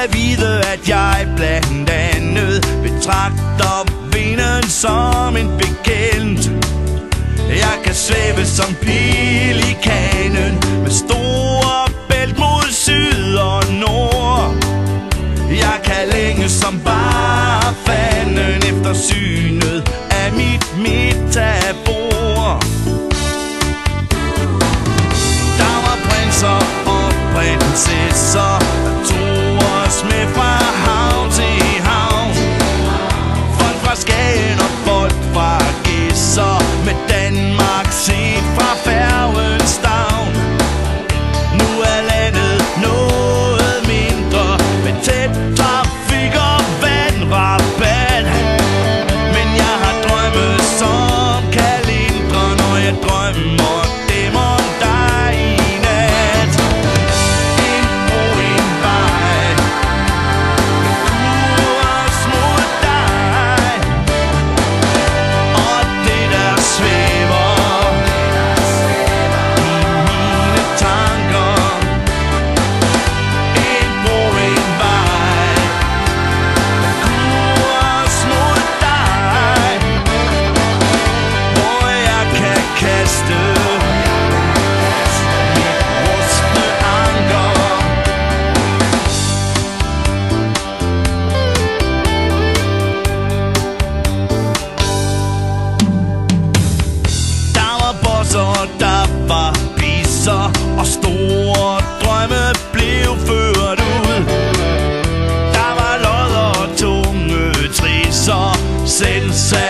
da vide, at jeg blandt andet betragter vinden som en bekendt. Jeg kan svæve som pelikanen med